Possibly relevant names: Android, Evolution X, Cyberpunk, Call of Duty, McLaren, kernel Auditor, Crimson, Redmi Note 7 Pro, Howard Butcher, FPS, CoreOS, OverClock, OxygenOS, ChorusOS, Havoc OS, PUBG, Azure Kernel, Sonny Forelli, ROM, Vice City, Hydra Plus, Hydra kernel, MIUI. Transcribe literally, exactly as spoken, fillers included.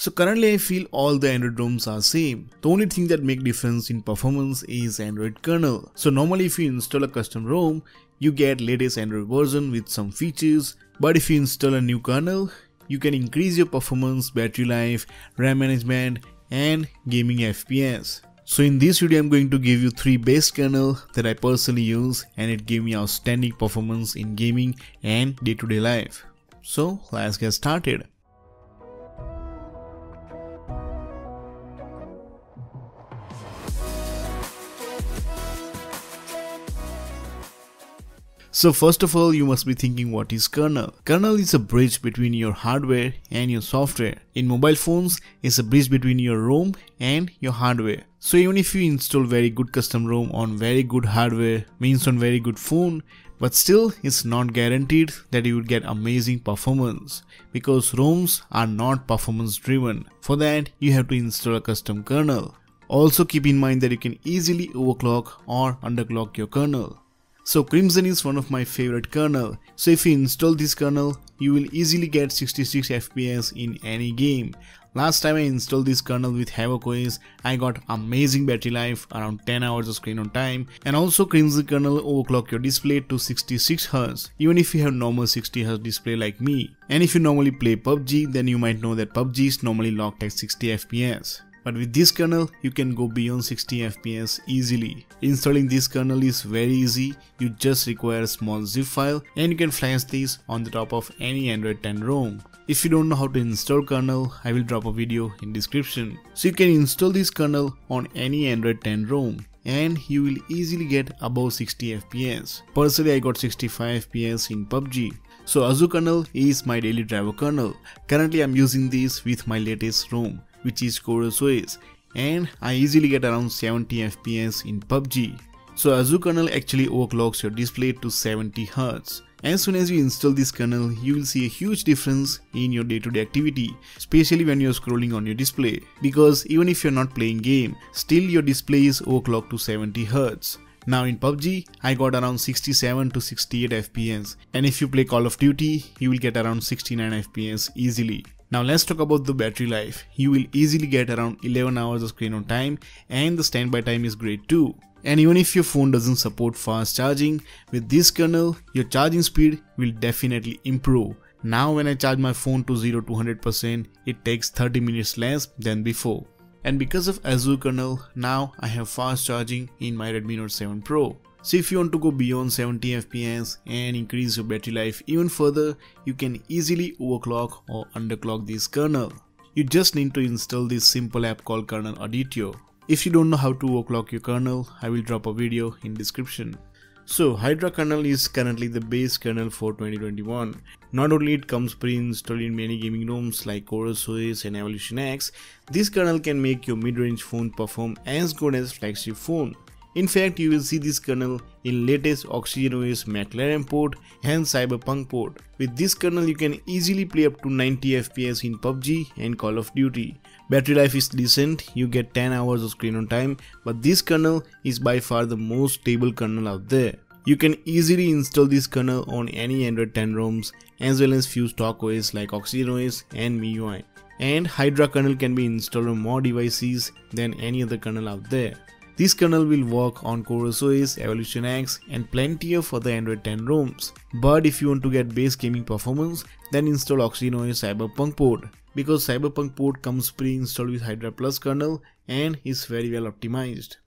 So currently I feel all the Android ROMs are same. The only thing that make difference in performance is Android kernel. So normally if you install a custom ROM, you get latest Android version with some features, but if you install a new kernel, you can increase your performance, battery life, RAM management and gaming F P S. So in this video I'm going to give you three best kernel that I personally use and it gave me outstanding performance in gaming and day-to-day life. So let's get started. So first of all, you must be thinking, what is kernel? Kernel is a bridge between your hardware and your software. In mobile phones, it's a bridge between your ROM and your hardware. So even if you install very good custom ROM on very good hardware, means on very good phone, but still it's not guaranteed that you would get amazing performance because ROMs are not performance driven. For that, you have to install a custom kernel. Also keep in mind that you can easily overclock or underclock your kernel. So Crimson is one of my favorite kernel. So if you install this kernel, you will easily get sixty-six F P S in any game. Last time I installed this kernel with Havoc O S, I got amazing battery life, around ten hours of screen on time, and also Crimson kernel overclock your display to sixty-six hertz even if you have normal sixty hertz display like me. And if you normally play P U B G, then you might know that P U B G is normally locked at sixty F P S. But with this kernel, you can go beyond sixty F P S easily. Installing this kernel is very easy, you just require a small zip file and you can flash this on the top of any Android ten ROM. If you don't know how to install kernel, I will drop a video in description. So you can install this kernel on any Android ten ROM and you will easily get above sixty F P S. Personally, I got sixty-five F P S in P U B G. So Azure Kernel is my daily driver kernel. Currently, I'm using this with my latest ROM, which is CoreOS, and I easily get around seventy F P S in P U B G. So Azure Kernel actually overclocks your display to seventy hertz. As soon as you install this kernel, you will see a huge difference in your day-to-day activity, especially when you are scrolling on your display. Because even if you are not playing game, still your display is overclocked to seventy hertz. Now in P U B G, I got around sixty-seven to sixty-eight F P S, and if you play Call of Duty, you will get around sixty-nine F P S easily. Now let's talk about the battery life. You will easily get around eleven hours of screen on time and the standby time is great too. And even if your phone doesn't support fast charging, with this kernel, your charging speed will definitely improve. Now when I charge my phone to zero to one hundred percent, it takes thirty minutes less than before. And because of Azure kernel, now I have fast charging in my Redmi Note seven Pro. So if you want to go beyond seventy F P S and increase your battery life even further, you can easily overclock or underclock this kernel. You just need to install this simple app called Kernel Auditor. If you don't know how to overclock your kernel, I will drop a video in description. So Hydra kernel is currently the base kernel for twenty twenty-one. Not only it comes pre-installed in many gaming ROMs like ChorusOS and Evolution X, this kernel can make your mid-range phone perform as good as flagship phone. In fact, you will see this kernel in latest OxygenOS McLaren port and Cyberpunk port. With this kernel, you can easily play up to ninety F P S in P U B G and Call of Duty. Battery life is decent, you get ten hours of screen on time, but this kernel is by far the most stable kernel out there. You can easily install this kernel on any Android ten ROMs as well as few stock O S like OxygenOS and M I U I. And Hydra kernel can be installed on more devices than any other kernel out there. This kernel will work on CoreOS, Evolution X and plenty of other Android ten ROMs. But if you want to get base gaming performance, then install OxygenOS Cyberpunk port, because Cyberpunk port comes pre-installed with Hydra Plus kernel and is very well optimized.